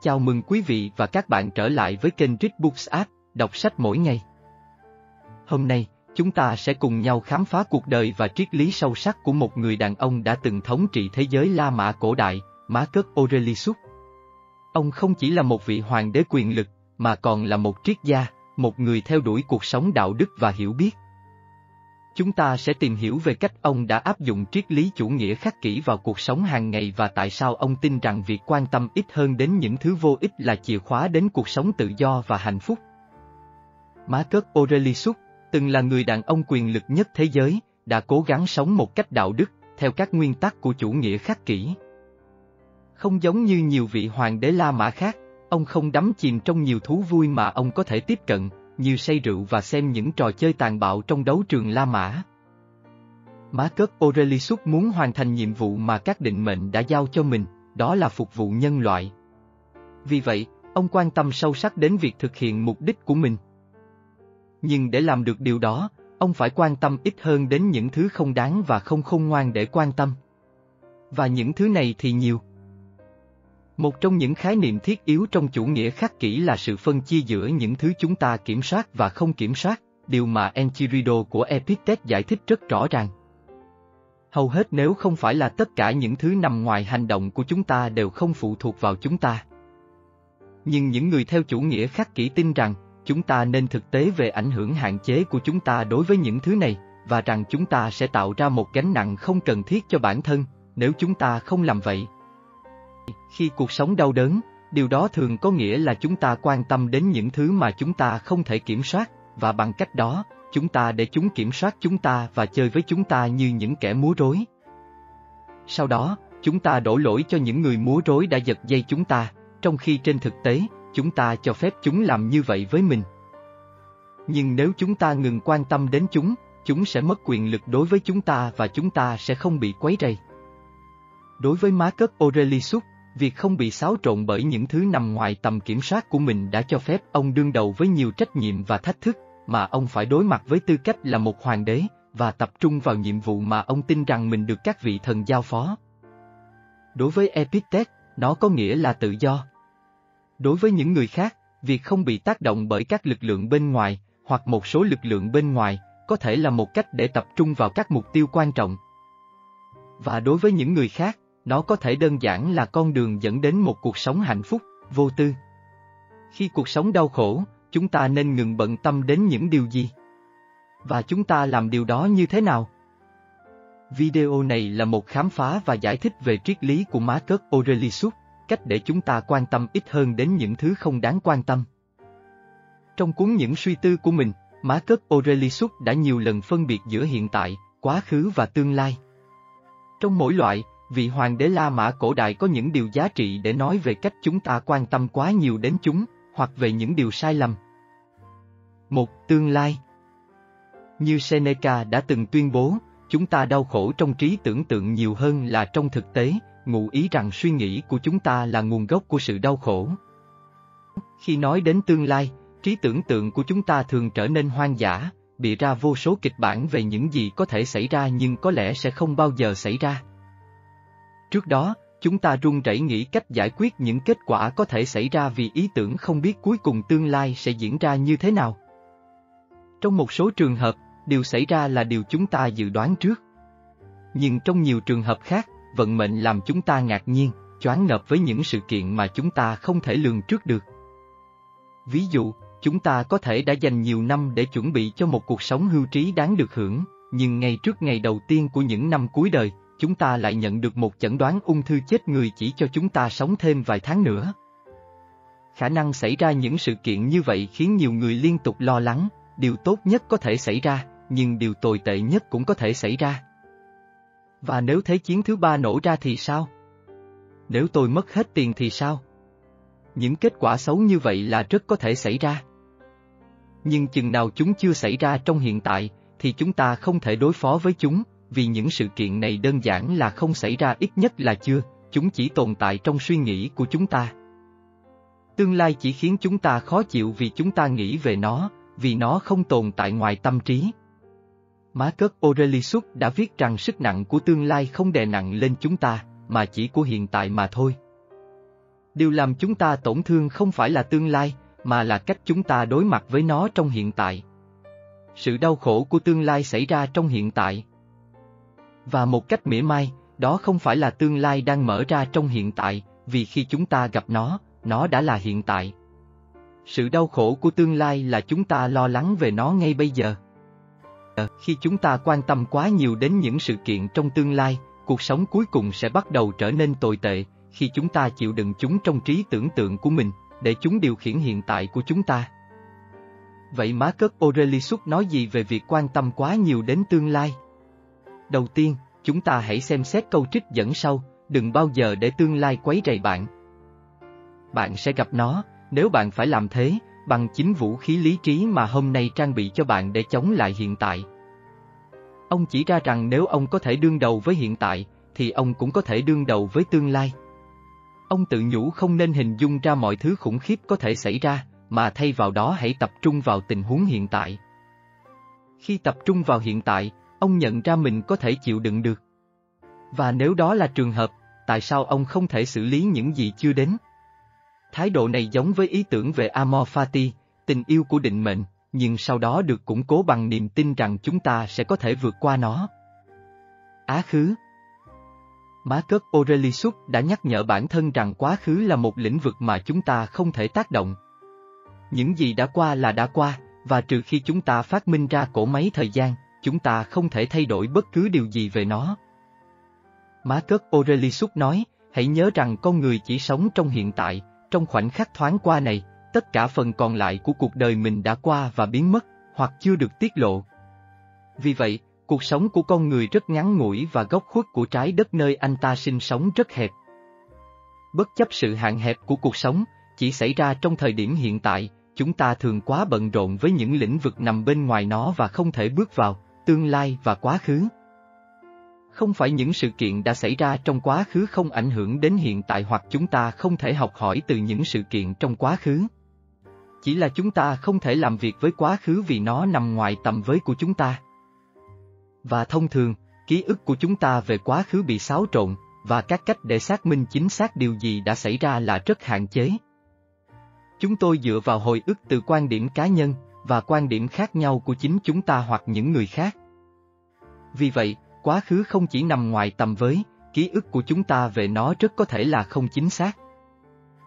Chào mừng quý vị và các bạn trở lại với kênh ReadBooks App, đọc sách mỗi ngày. Hôm nay, chúng ta sẽ cùng nhau khám phá cuộc đời và triết lý sâu sắc của một người đàn ông đã từng thống trị thế giới La Mã cổ đại, Marcus Aurelius. Ông không chỉ là một vị hoàng đế quyền lực, mà còn là một triết gia, một người theo đuổi cuộc sống đạo đức và hiểu biết. Chúng ta sẽ tìm hiểu về cách ông đã áp dụng triết lý chủ nghĩa khắc kỷ vào cuộc sống hàng ngày và tại sao ông tin rằng việc quan tâm ít hơn đến những thứ vô ích là chìa khóa đến cuộc sống tự do và hạnh phúc. Marcus Aurelius, từng là người đàn ông quyền lực nhất thế giới, đã cố gắng sống một cách đạo đức, theo các nguyên tắc của chủ nghĩa khắc kỷ. Không giống như nhiều vị hoàng đế La Mã khác, ông không đắm chìm trong nhiều thú vui mà ông có thể tiếp cận, như say rượu và xem những trò chơi tàn bạo trong đấu trường La Mã. Marcus Aurelius muốn hoàn thành nhiệm vụ mà các định mệnh đã giao cho mình, đó là phục vụ nhân loại. Vì vậy, ông quan tâm sâu sắc đến việc thực hiện mục đích của mình. Nhưng để làm được điều đó, ông phải quan tâm ít hơn đến những thứ không đáng và không khôn ngoan để quan tâm. Và những thứ này thì nhiều. Một trong những khái niệm thiết yếu trong chủ nghĩa khắc kỷ là sự phân chia giữa những thứ chúng ta kiểm soát và không kiểm soát, điều mà Enchiridion của Epictetus giải thích rất rõ ràng. Hầu hết nếu không phải là tất cả những thứ nằm ngoài hành động của chúng ta đều không phụ thuộc vào chúng ta. Nhưng những người theo chủ nghĩa khắc kỷ tin rằng, chúng ta nên thực tế về ảnh hưởng hạn chế của chúng ta đối với những thứ này, và rằng chúng ta sẽ tạo ra một gánh nặng không cần thiết cho bản thân, nếu chúng ta không làm vậy. Khi cuộc sống đau đớn, điều đó thường có nghĩa là chúng ta quan tâm đến những thứ mà chúng ta không thể kiểm soát, và bằng cách đó, chúng ta để chúng kiểm soát chúng ta và chơi với chúng ta như những kẻ múa rối. Sau đó, chúng ta đổ lỗi cho những người múa rối đã giật dây chúng ta, trong khi trên thực tế, chúng ta cho phép chúng làm như vậy với mình. Nhưng nếu chúng ta ngừng quan tâm đến chúng sẽ mất quyền lực đối với chúng ta và chúng ta sẽ không bị quấy rầy. Đối với Marcus Aurelius, việc không bị xáo trộn bởi những thứ nằm ngoài tầm kiểm soát của mình đã cho phép ông đương đầu với nhiều trách nhiệm và thách thức mà ông phải đối mặt với tư cách là một hoàng đế và tập trung vào nhiệm vụ mà ông tin rằng mình được các vị thần giao phó. Đối với Epictetus, nó có nghĩa là tự do. Đối với những người khác, việc không bị tác động bởi các lực lượng bên ngoài hoặc một số lực lượng bên ngoài có thể là một cách để tập trung vào các mục tiêu quan trọng. Và đối với những người khác, nó có thể đơn giản là con đường dẫn đến một cuộc sống hạnh phúc, vô tư. Khi cuộc sống đau khổ, chúng ta nên ngừng bận tâm đến những điều gì? Và chúng ta làm điều đó như thế nào? Video này là một khám phá và giải thích về triết lý của Marcus Aurelius, cách để chúng ta quan tâm ít hơn đến những thứ không đáng quan tâm. Trong cuốn Những suy tư của mình, Marcus Aurelius đã nhiều lần phân biệt giữa hiện tại, quá khứ và tương lai. Trong mỗi loại, vị hoàng đế La Mã cổ đại có những điều giá trị để nói về cách chúng ta quan tâm quá nhiều đến chúng, hoặc về những điều sai lầm. 1. Tương lai. Như Seneca đã từng tuyên bố, chúng ta đau khổ trong trí tưởng tượng nhiều hơn là trong thực tế, ngụ ý rằng suy nghĩ của chúng ta là nguồn gốc của sự đau khổ. Khi nói đến tương lai, trí tưởng tượng của chúng ta thường trở nên hoang dã, bịa ra vô số kịch bản về những gì có thể xảy ra nhưng có lẽ sẽ không bao giờ xảy ra. Trước đó, chúng ta run rẩy nghĩ cách giải quyết những kết quả có thể xảy ra vì ý tưởng không biết cuối cùng tương lai sẽ diễn ra như thế nào. Trong một số trường hợp, điều xảy ra là điều chúng ta dự đoán trước. Nhưng trong nhiều trường hợp khác, vận mệnh làm chúng ta ngạc nhiên, choáng ngợp với những sự kiện mà chúng ta không thể lường trước được. Ví dụ, chúng ta có thể đã dành nhiều năm để chuẩn bị cho một cuộc sống hưu trí đáng được hưởng, nhưng ngay trước ngày đầu tiên của những năm cuối đời, chúng ta lại nhận được một chẩn đoán ung thư chết người chỉ cho chúng ta sống thêm vài tháng nữa. Khả năng xảy ra những sự kiện như vậy khiến nhiều người liên tục lo lắng, điều tốt nhất có thể xảy ra, nhưng điều tồi tệ nhất cũng có thể xảy ra. Và nếu Thế chiến thứ ba nổ ra thì sao? Nếu tôi mất hết tiền thì sao? Những kết quả xấu như vậy là rất có thể xảy ra. Nhưng chừng nào chúng chưa xảy ra trong hiện tại, thì chúng ta không thể đối phó với chúng, vì những sự kiện này đơn giản là không xảy ra, ít nhất là chưa, chúng chỉ tồn tại trong suy nghĩ của chúng ta. Tương lai chỉ khiến chúng ta khó chịu vì chúng ta nghĩ về nó, vì nó không tồn tại ngoài tâm trí. Marcus Aurelius đã viết rằng sức nặng của tương lai không đè nặng lên chúng ta, mà chỉ của hiện tại mà thôi. Điều làm chúng ta tổn thương không phải là tương lai, mà là cách chúng ta đối mặt với nó trong hiện tại. Sự đau khổ của tương lai xảy ra trong hiện tại. Và một cách mỉa mai, đó không phải là tương lai đang mở ra trong hiện tại, vì khi chúng ta gặp nó đã là hiện tại. Sự đau khổ của tương lai là chúng ta lo lắng về nó ngay bây giờ. Khi chúng ta quan tâm quá nhiều đến những sự kiện trong tương lai, cuộc sống cuối cùng sẽ bắt đầu trở nên tồi tệ, khi chúng ta chịu đựng chúng trong trí tưởng tượng của mình, để chúng điều khiển hiện tại của chúng ta. Vậy Marcus Aurelius nói gì về việc quan tâm quá nhiều đến tương lai? Đầu tiên, chúng ta hãy xem xét câu trích dẫn sau, đừng bao giờ để tương lai quấy rầy bạn. Bạn sẽ gặp nó, nếu bạn phải làm thế, bằng chính vũ khí lý trí mà hôm nay trang bị cho bạn để chống lại hiện tại. Ông chỉ ra rằng nếu ông có thể đương đầu với hiện tại, thì ông cũng có thể đương đầu với tương lai. Ông tự nhủ không nên hình dung ra mọi thứ khủng khiếp có thể xảy ra, mà thay vào đó hãy tập trung vào tình huống hiện tại. Khi tập trung vào hiện tại, ông nhận ra mình có thể chịu đựng được. Và nếu đó là trường hợp, tại sao ông không thể xử lý những gì chưa đến? Thái độ này giống với ý tưởng về Amor Fati, tình yêu của định mệnh, nhưng sau đó được củng cố bằng niềm tin rằng chúng ta sẽ có thể vượt qua nó. Á khứ. Marcus Aurelius đã nhắc nhở bản thân rằng quá khứ là một lĩnh vực mà chúng ta không thể tác động. Những gì đã qua là đã qua, và trừ khi chúng ta phát minh ra cỗ máy thời gian, chúng ta không thể thay đổi bất cứ điều gì về nó. Marcus Aurelius nói, hãy nhớ rằng con người chỉ sống trong hiện tại, trong khoảnh khắc thoáng qua này, tất cả phần còn lại của cuộc đời mình đã qua và biến mất, hoặc chưa được tiết lộ. Vì vậy, cuộc sống của con người rất ngắn ngủi và góc khuất của trái đất nơi anh ta sinh sống rất hẹp. Bất chấp sự hạn hẹp của cuộc sống, chỉ xảy ra trong thời điểm hiện tại, chúng ta thường quá bận rộn với những lĩnh vực nằm bên ngoài nó và không thể bước vào, tương lai và quá khứ. Không phải những sự kiện đã xảy ra trong quá khứ không ảnh hưởng đến hiện tại hoặc chúng ta không thể học hỏi từ những sự kiện trong quá khứ. Chỉ là chúng ta không thể làm việc với quá khứ vì nó nằm ngoài tầm với của chúng ta. Và thông thường, ký ức của chúng ta về quá khứ bị xáo trộn, và các cách để xác minh chính xác điều gì đã xảy ra là rất hạn chế. Chúng tôi dựa vào hồi ức từ quan điểm cá nhân, và quan điểm khác nhau của chính chúng ta hoặc những người khác. Vì vậy, quá khứ không chỉ nằm ngoài tầm với, ký ức của chúng ta về nó rất có thể là không chính xác.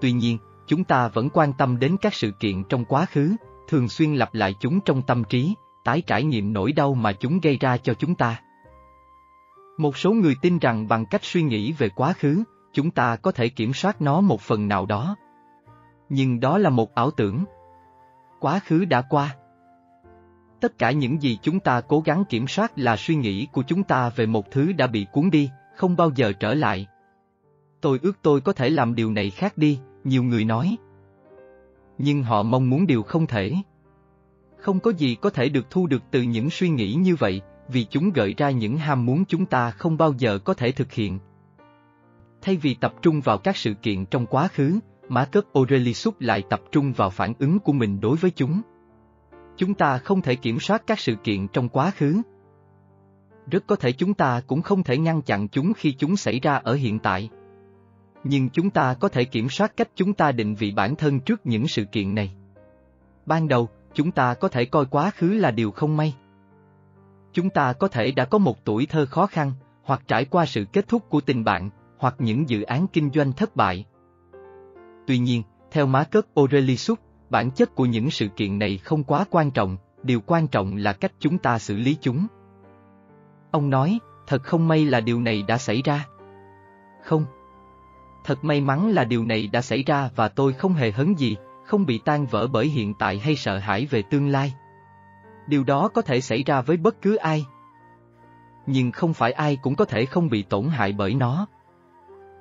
Tuy nhiên, chúng ta vẫn quan tâm đến các sự kiện trong quá khứ, thường xuyên lặp lại chúng trong tâm trí, tái trải nghiệm nỗi đau mà chúng gây ra cho chúng ta. Một số người tin rằng bằng cách suy nghĩ về quá khứ, chúng ta có thể kiểm soát nó một phần nào đó. Nhưng đó là một ảo tưởng. Quá khứ đã qua. Tất cả những gì chúng ta cố gắng kiểm soát là suy nghĩ của chúng ta về một thứ đã bị cuốn đi, không bao giờ trở lại. Tôi ước tôi có thể làm điều này khác đi, nhiều người nói. Nhưng họ mong muốn điều không thể. Không có gì có thể được thu được từ những suy nghĩ như vậy, vì chúng gợi ra những ham muốn chúng ta không bao giờ có thể thực hiện. Thay vì tập trung vào các sự kiện trong quá khứ, Marcus Aurelius lại tập trung vào phản ứng của mình đối với chúng. Chúng ta không thể kiểm soát các sự kiện trong quá khứ. Rất có thể chúng ta cũng không thể ngăn chặn chúng khi chúng xảy ra ở hiện tại. Nhưng chúng ta có thể kiểm soát cách chúng ta định vị bản thân trước những sự kiện này. Ban đầu, chúng ta có thể coi quá khứ là điều không may. Chúng ta có thể đã có một tuổi thơ khó khăn, hoặc trải qua sự kết thúc của tình bạn, hoặc những dự án kinh doanh thất bại. Tuy nhiên, theo Marcus Aurelius, bản chất của những sự kiện này không quá quan trọng, điều quan trọng là cách chúng ta xử lý chúng. Ông nói, thật không may là điều này đã xảy ra. Không. Thật may mắn là điều này đã xảy ra và tôi không hề hấn gì, không bị tan vỡ bởi hiện tại hay sợ hãi về tương lai. Điều đó có thể xảy ra với bất cứ ai. Nhưng không phải ai cũng có thể không bị tổn hại bởi nó.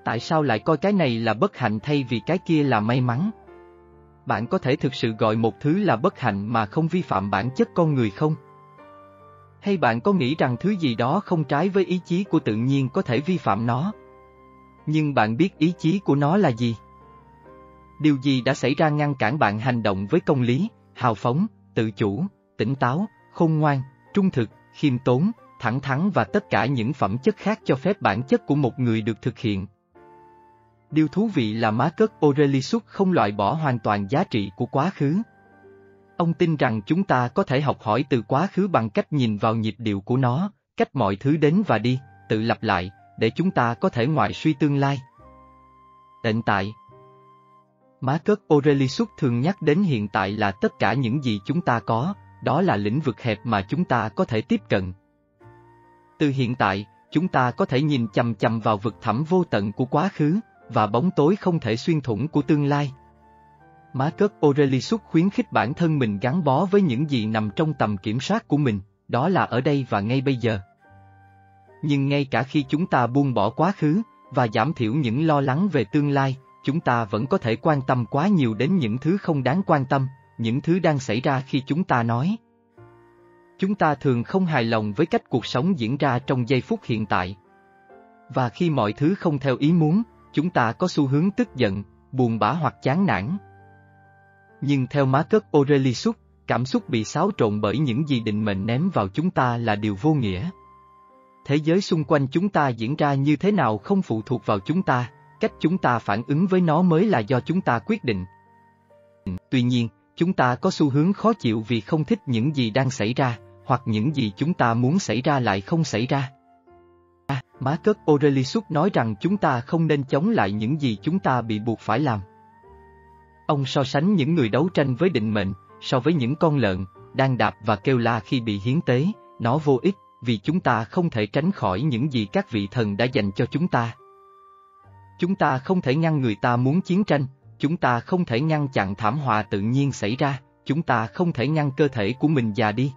Tại sao lại coi cái này là bất hạnh thay vì cái kia là may mắn? Bạn có thể thực sự gọi một thứ là bất hạnh mà không vi phạm bản chất con người không? Hay bạn có nghĩ rằng thứ gì đó không trái với ý chí của tự nhiên có thể vi phạm nó? Nhưng bạn biết ý chí của nó là gì? Điều gì đã xảy ra ngăn cản bạn hành động với công lý, hào phóng, tự chủ, tỉnh táo, khôn ngoan, trung thực, khiêm tốn, thẳng thắn và tất cả những phẩm chất khác cho phép bản chất của một người được thực hiện? Điều thú vị là Marcus Aurelius không loại bỏ hoàn toàn giá trị của quá khứ. Ông tin rằng chúng ta có thể học hỏi từ quá khứ bằng cách nhìn vào nhịp điệu của nó, cách mọi thứ đến và đi, tự lặp lại, để chúng ta có thể ngoại suy tương lai. Hiện tại, Marcus Aurelius thường nhắc đến hiện tại là tất cả những gì chúng ta có, đó là lĩnh vực hẹp mà chúng ta có thể tiếp cận. Từ hiện tại, chúng ta có thể nhìn chằm chằm vào vực thẳm vô tận của quá khứ, và bóng tối không thể xuyên thủng của tương lai. Marcus Aurelius khuyến khích bản thân mình gắn bó với những gì nằm trong tầm kiểm soát của mình, đó là ở đây và ngay bây giờ. Nhưng ngay cả khi chúng ta buông bỏ quá khứ, và giảm thiểu những lo lắng về tương lai, chúng ta vẫn có thể quan tâm quá nhiều đến những thứ không đáng quan tâm, những thứ đang xảy ra khi chúng ta nói. Chúng ta thường không hài lòng với cách cuộc sống diễn ra trong giây phút hiện tại. Và khi mọi thứ không theo ý muốn, chúng ta có xu hướng tức giận, buồn bã hoặc chán nản. Nhưng theo Marcus Aurelius, cảm xúc bị xáo trộn bởi những gì định mệnh ném vào chúng ta là điều vô nghĩa. Thế giới xung quanh chúng ta diễn ra như thế nào không phụ thuộc vào chúng ta, cách chúng ta phản ứng với nó mới là do chúng ta quyết định. Tuy nhiên, chúng ta có xu hướng khó chịu vì không thích những gì đang xảy ra, hoặc những gì chúng ta muốn xảy ra lại không xảy ra. Marcus Aurelius nói rằng chúng ta không nên chống lại những gì chúng ta bị buộc phải làm. Ông so sánh những người đấu tranh với định mệnh, so với những con lợn, đang đạp và kêu la khi bị hiến tế, nó vô ích, vì chúng ta không thể tránh khỏi những gì các vị thần đã dành cho chúng ta. Chúng ta không thể ngăn người ta muốn chiến tranh, chúng ta không thể ngăn chặn thảm họa tự nhiên xảy ra, chúng ta không thể ngăn cơ thể của mình già đi.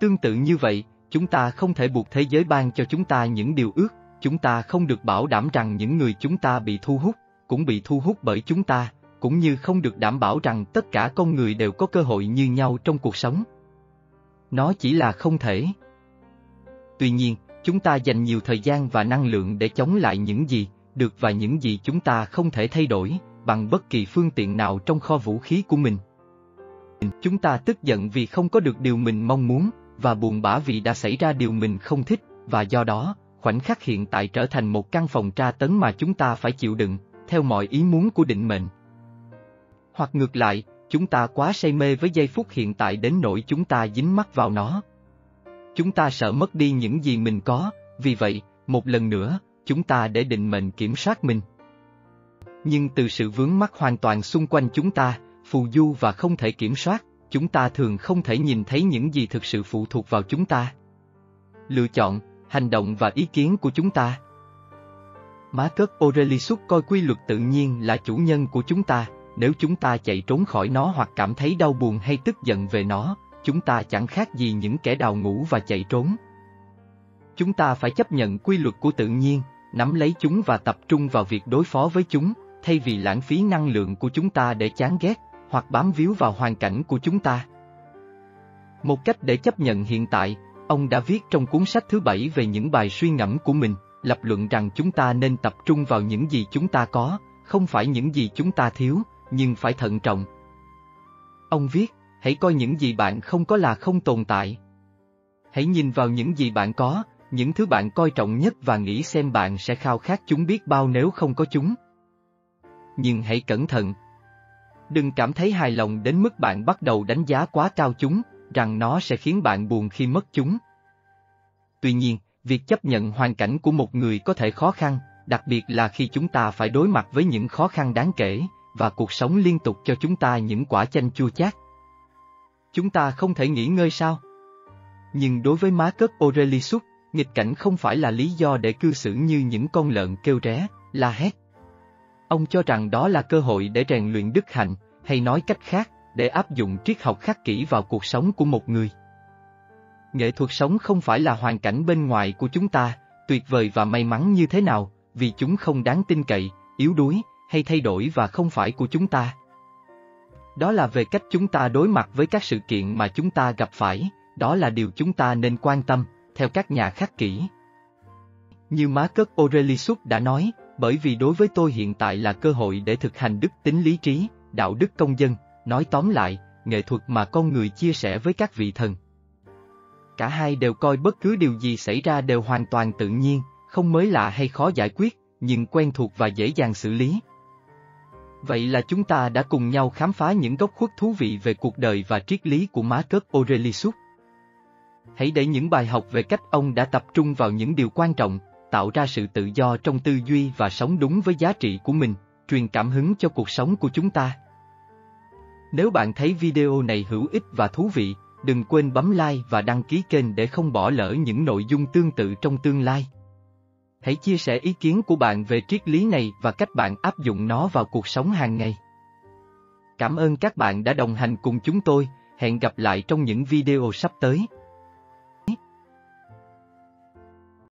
Tương tự như vậy, chúng ta không thể buộc thế giới ban cho chúng ta những điều ước, chúng ta không được bảo đảm rằng những người chúng ta bị thu hút, cũng bị thu hút bởi chúng ta, cũng như không được đảm bảo rằng tất cả con người đều có cơ hội như nhau trong cuộc sống. Nó chỉ là không thể. Tuy nhiên, chúng ta dành nhiều thời gian và năng lượng để chống lại những gì được và những gì chúng ta không thể thay đổi, bằng bất kỳ phương tiện nào trong kho vũ khí của mình. Chúng ta tức giận vì không có được điều mình mong muốn, và buồn bã vì đã xảy ra điều mình không thích, và do đó, khoảnh khắc hiện tại trở thành một căn phòng tra tấn mà chúng ta phải chịu đựng, theo mọi ý muốn của định mệnh. Hoặc ngược lại, chúng ta quá say mê với giây phút hiện tại đến nỗi chúng ta dính mắc vào nó. Chúng ta sợ mất đi những gì mình có, vì vậy, một lần nữa, chúng ta để định mệnh kiểm soát mình. Nhưng từ sự vướng mắc hoàn toàn xung quanh chúng ta, phù du và không thể kiểm soát, chúng ta thường không thể nhìn thấy những gì thực sự phụ thuộc vào chúng ta. Lựa chọn, hành động và ý kiến của chúng ta. Marcus Aurelius coi quy luật tự nhiên là chủ nhân của chúng ta, nếu chúng ta chạy trốn khỏi nó hoặc cảm thấy đau buồn hay tức giận về nó, chúng ta chẳng khác gì những kẻ đào ngũ và chạy trốn. Chúng ta phải chấp nhận quy luật của tự nhiên, nắm lấy chúng và tập trung vào việc đối phó với chúng, thay vì lãng phí năng lượng của chúng ta để chán ghét, hoặc bám víu vào hoàn cảnh của chúng ta. Một cách để chấp nhận hiện tại, ông đã viết trong cuốn sách thứ 7 về những bài suy ngẫm của mình, lập luận rằng chúng ta nên tập trung vào những gì chúng ta có, không phải những gì chúng ta thiếu, nhưng phải thận trọng. Ông viết, hãy coi những gì bạn không có là không tồn tại. Hãy nhìn vào những gì bạn có, những thứ bạn coi trọng nhất và nghĩ xem bạn sẽ khao khát chúng biết bao nếu không có chúng. Nhưng hãy cẩn thận. Đừng cảm thấy hài lòng đến mức bạn bắt đầu đánh giá quá cao chúng, rằng nó sẽ khiến bạn buồn khi mất chúng. Tuy nhiên, việc chấp nhận hoàn cảnh của một người có thể khó khăn, đặc biệt là khi chúng ta phải đối mặt với những khó khăn đáng kể, và cuộc sống liên tục cho chúng ta những quả chanh chua chát. Chúng ta không thể nghỉ ngơi sao? Nhưng đối với Marcus Aurelius, nghịch cảnh không phải là lý do để cư xử như những con lợn kêu ré, la hét. Ông cho rằng đó là cơ hội để rèn luyện đức hạnh, hay nói cách khác, để áp dụng triết học khắc kỷ vào cuộc sống của một người. Nghệ thuật sống không phải là hoàn cảnh bên ngoài của chúng ta, tuyệt vời và may mắn như thế nào, vì chúng không đáng tin cậy, yếu đuối, hay thay đổi và không phải của chúng ta. Đó là về cách chúng ta đối mặt với các sự kiện mà chúng ta gặp phải, đó là điều chúng ta nên quan tâm, theo các nhà khắc kỷ. Như Marcus Aurelius đã nói, bởi vì đối với tôi hiện tại là cơ hội để thực hành đức tính lý trí, đạo đức công dân, nói tóm lại, nghệ thuật mà con người chia sẻ với các vị thần. Cả hai đều coi bất cứ điều gì xảy ra đều hoàn toàn tự nhiên, không mới lạ hay khó giải quyết, nhưng quen thuộc và dễ dàng xử lý. Vậy là chúng ta đã cùng nhau khám phá những góc khuất thú vị về cuộc đời và triết lý của Marcus Aurelius. Hãy để những bài học về cách ông đã tập trung vào những điều quan trọng, tạo ra sự tự do trong tư duy và sống đúng với giá trị của mình, truyền cảm hứng cho cuộc sống của chúng ta. Nếu bạn thấy video này hữu ích và thú vị, đừng quên bấm like và đăng ký kênh để không bỏ lỡ những nội dung tương tự trong tương lai. Hãy chia sẻ ý kiến của bạn về triết lý này và cách bạn áp dụng nó vào cuộc sống hàng ngày. Cảm ơn các bạn đã đồng hành cùng chúng tôi, hẹn gặp lại trong những video sắp tới.